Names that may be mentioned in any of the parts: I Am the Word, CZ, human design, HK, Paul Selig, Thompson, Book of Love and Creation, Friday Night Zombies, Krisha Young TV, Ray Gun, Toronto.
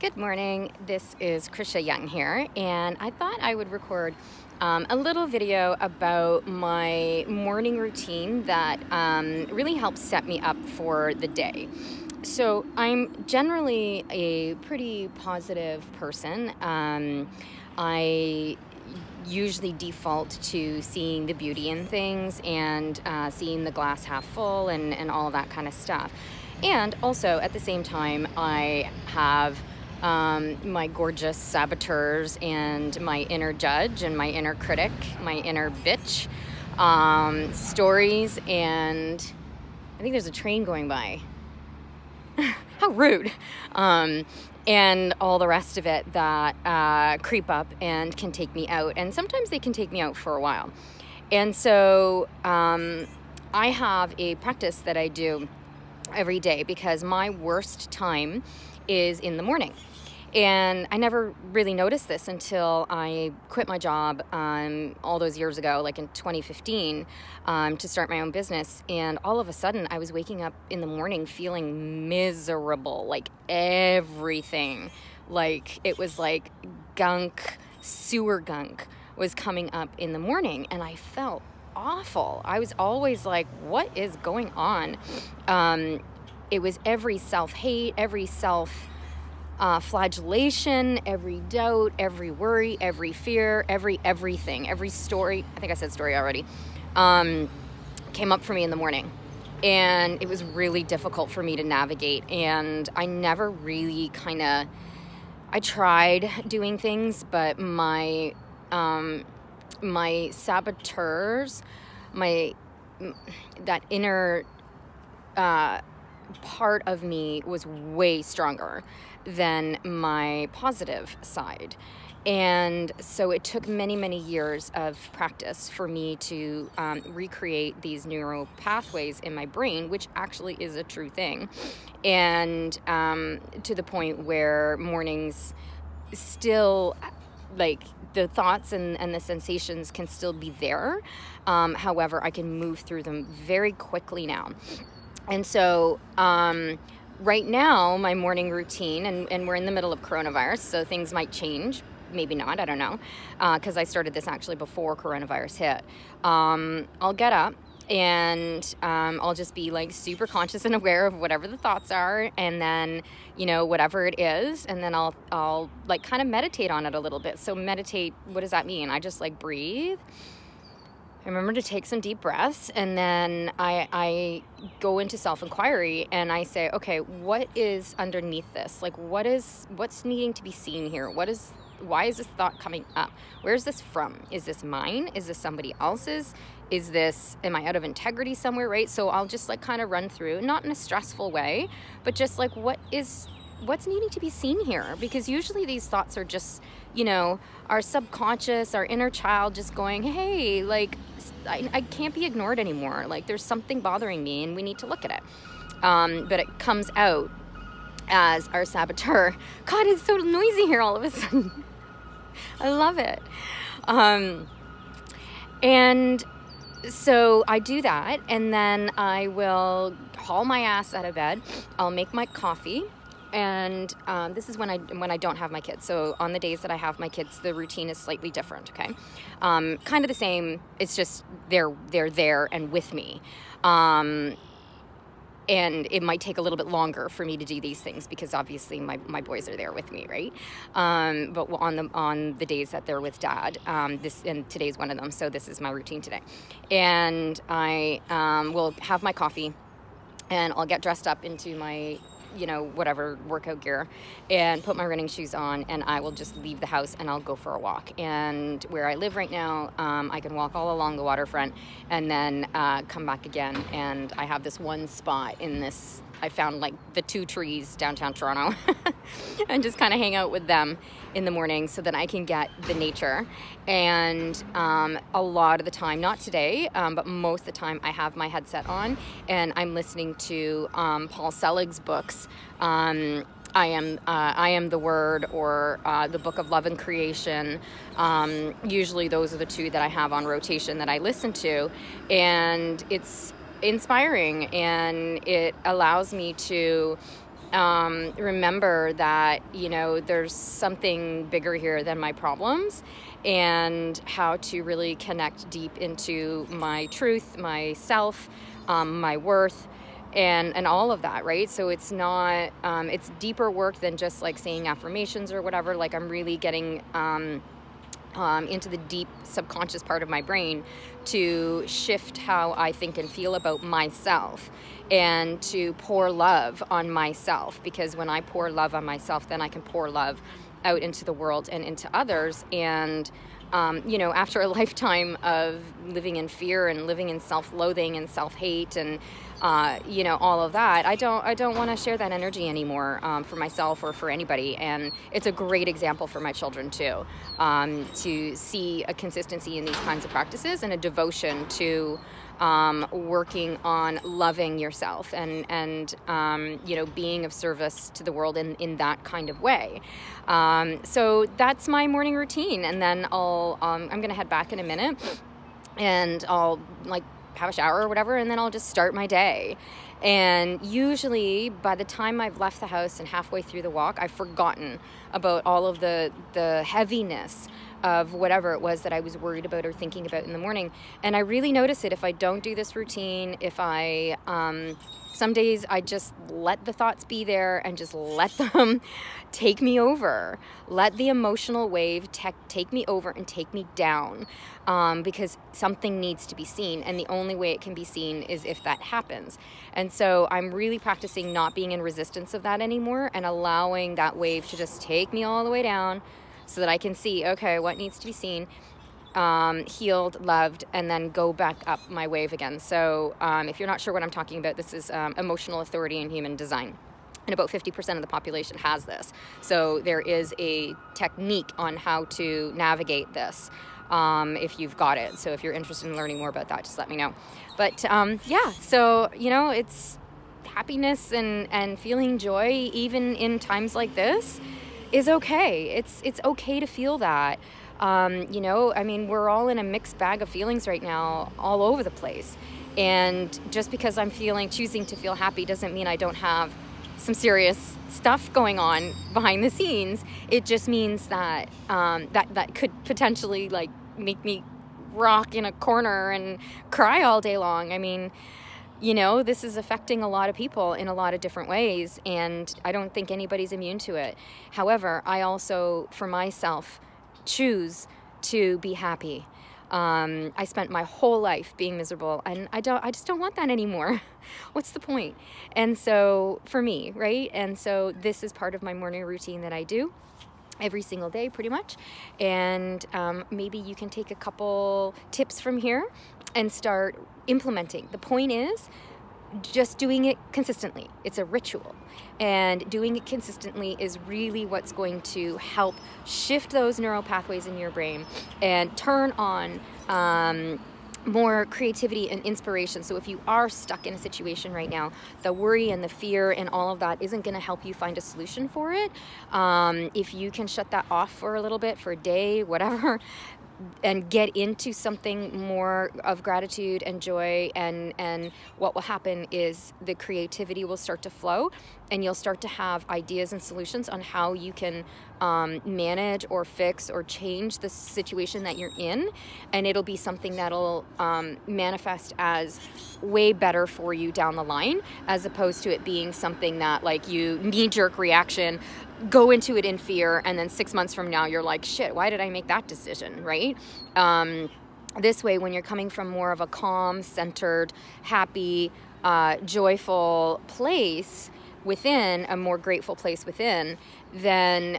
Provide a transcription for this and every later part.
Good morning, this is Krisha Young here, and I thought I would record a little video about my morning routine that really helps set me up for the day. So I'm generally a pretty positive person. I usually default to seeing the beauty in things and seeing the glass half full and all that kind of stuff. And also at the same time, I have my gorgeous saboteurs and my inner judge and my inner critic, my inner bitch, stories, and I think there's a train going by. How rude. And all the rest of it that creep up and can take me out. And sometimes they can take me out for a while. And so I have a practice that I do every day because my worst time is in the morning. And I never really noticed this until I quit my job all those years ago, like in 2015, to start my own business. And all of a sudden, I was waking up in the morning feeling miserable, like everything. Like it was like gunk, sewer gunk was coming up in the morning, and I felt awful. I was always like, what is going on? It was every self-hate, every self-flagellation, every doubt, every worry, every fear, everything, every story. I think I said story already. Came up for me in the morning, and it was really difficult for me to navigate. And I never really kind of, I tried doing things, but my my saboteurs, that inner part of me was way stronger than my positive side. And so it took many, many years of practice for me to recreate these neural pathways in my brain, which actually is a true thing. And to the point where mornings still, like, the thoughts and the sensations can still be there. However, I can move through them very quickly now. And so right now, my morning routine, and we're in the middle of coronavirus, so things might change, maybe not, I don't know, because I started this actually before coronavirus hit. I'll get up, and I'll just be like super conscious and aware of whatever the thoughts are, and then, you know, whatever it is, and then I'll like kind of meditate on it a little bit. So meditate, what does that mean? I just like breathe. I remember to take some deep breaths, and then I go into self-inquiry, and I say, okay, what is underneath this? Like, what's needing to be seen here? Why is this thought coming up? Where's this from? Is this mine? Is this somebody else's? Is this, am I out of integrity somewhere, right? So I'll just like kind of run through, not in a stressful way, but just like what's needing to be seen here? Because usually these thoughts are just, you know, our subconscious, our inner child just going, hey, like, I can't be ignored anymore. Like, there's something bothering me and we need to look at it. But it comes out as our saboteur. God, it's so noisy here all of a sudden. I love it. And so I do that, and then I will haul my ass out of bed. I'll make my coffee. And this is when I don't have my kids. So on the days that I have my kids, the routine is slightly different, okay? Kind of the same, it's just they're there and with me. And it might take a little bit longer for me to do these things because obviously my boys are there with me, right? But on the days that they're with Dad, and today's one of them, so this is my routine today. And I will have my coffee, and I'll get dressed up into my, you know, whatever workout gear, and put my running shoes on, and I will just leave the house and I'll go for a walk. And where I live right now, I can walk all along the waterfront and then come back again. And I have this one spot in this, I found like the two trees downtown Toronto and just kind of hang out with them in the morning so that I can get the nature. And a lot of the time, not today, but most of the time I have my headset on and I'm listening to Paul Selig's books. I Am the Word, or the Book of Love and Creation. Usually those are the two that I have on rotation that I listen to, and it's inspiring, and it allows me to remember that, you know, there's something bigger here than my problems, and how to really connect deep into my truth, myself, my worth, and all of that, right? So it's not, it's deeper work than just like saying affirmations or whatever. Like, I'm really getting into the deep subconscious part of my brain to shift how I think and feel about myself, and to pour love on myself, because when I pour love on myself, then I can pour love out into the world and into others. And you know, after a lifetime of living in fear and living in self-loathing and self-hate and you know, all of that, I don't want to share that energy anymore for myself or for anybody. And it's a great example for my children too, to see a consistency in these kinds of practices and a devotion to working on loving yourself and you know, being of service to the world in that kind of way. So that's my morning routine, and then I'll I'm gonna head back in a minute, and I'll like have a shower or whatever, and then I'll just start my day. And usually by the time I've left the house and halfway through the walk, I've forgotten about all of the heaviness of whatever it was that I was worried about or thinking about in the morning. And I really notice it if I don't do this routine, if I some days I just let the thoughts be there and just let them take me over. Let the emotional wave take me over and take me down, because something needs to be seen, and the only way it can be seen is if that happens. And so I'm really practicing not being in resistance of that anymore, and allowing that wave to just take me all the way down so that I can see, okay, what needs to be seen, healed, loved, and then go back up my wave again. So if you're not sure what I'm talking about, this is emotional authority and human design. And about 50% of the population has this. So there is a technique on how to navigate this if you've got it. So if you're interested in learning more about that, just let me know. But yeah, so, you know, it's happiness and feeling joy even in times like this is okay. It's okay to feel that. You know, I mean, we're all in a mixed bag of feelings right now, all over the place. And just because I'm choosing to feel happy doesn't mean I don't have some serious stuff going on behind the scenes. It just means that that could potentially like make me rock in a corner and cry all day long. I mean, you know, this is affecting a lot of people in a lot of different ways, and I don't think anybody's immune to it. However, I also, for myself, choose to be happy. I spent my whole life being miserable, and I just don't want that anymore. What's the point? And so for me, right? And so this is part of my morning routine that I do every single day, pretty much. And maybe you can take a couple tips from here and start implementing. The point is just doing it consistently. It's a ritual, and doing it consistently is really what's going to help shift those neural pathways in your brain and turn on more creativity and inspiration. So if you are stuck in a situation right now, the worry and the fear and all of that isn't going to help you find a solution for it. If you can shut that off for a little bit, for a day, whatever, and get into something more of gratitude and joy, and what will happen is the creativity will start to flow, and you'll start to have ideas and solutions on how you can manage or fix or change the situation that you're in. And it'll be something that'll manifest as way better for you down the line, as opposed to it being something that like you knee-jerk reaction, go into it in fear, and then 6 months from now you're like, shit, why did I make that decision, right? This way, when you're coming from more of a calm, centered, happy, joyful place within, a more grateful place within, then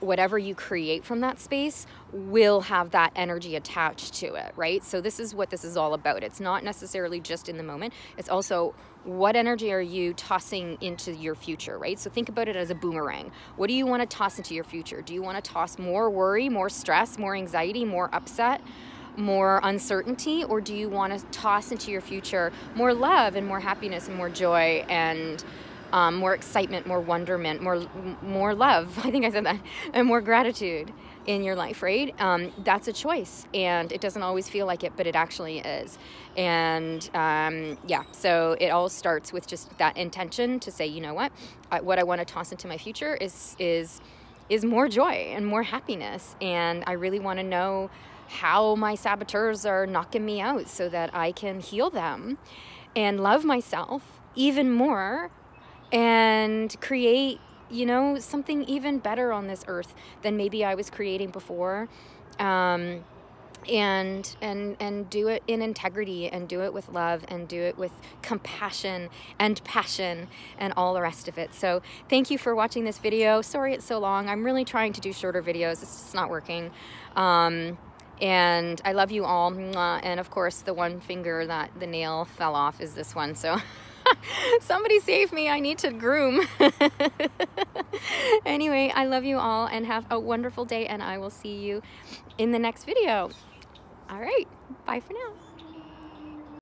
whatever you create from that space will have that energy attached to it, right? So this is what this is all about. It's not necessarily just in the moment. It's also, what energy are you tossing into your future, right? So think about it as a boomerang. What do you want to toss into your future? Do you want to toss more worry, more stress, more anxiety, more upset, more uncertainty? Or do you want to toss into your future more love and more happiness and more joy and more excitement, more wonderment, more love. I think I said that. And more gratitude in your life, right? That's a choice, and it doesn't always feel like it, but it actually is. And yeah, so it all starts with just that intention to say, you know what I want to toss into my future is more joy and more happiness. And I really want to know how my saboteurs are knocking me out so that I can heal them and love myself even more and create, you know, something even better on this earth than maybe I was creating before. And do it in integrity, and do it with love, and do it with compassion and passion and all the rest of it. So thank you for watching this video. Sorry it's so long. I'm really trying to do shorter videos. It's just not working. And I love you all. And of course, the one finger that the nail fell off is this one. So somebody save me. I need to groom. Anyway, I love you all, and have a wonderful day, and I will see you in the next video. All right. Bye for now.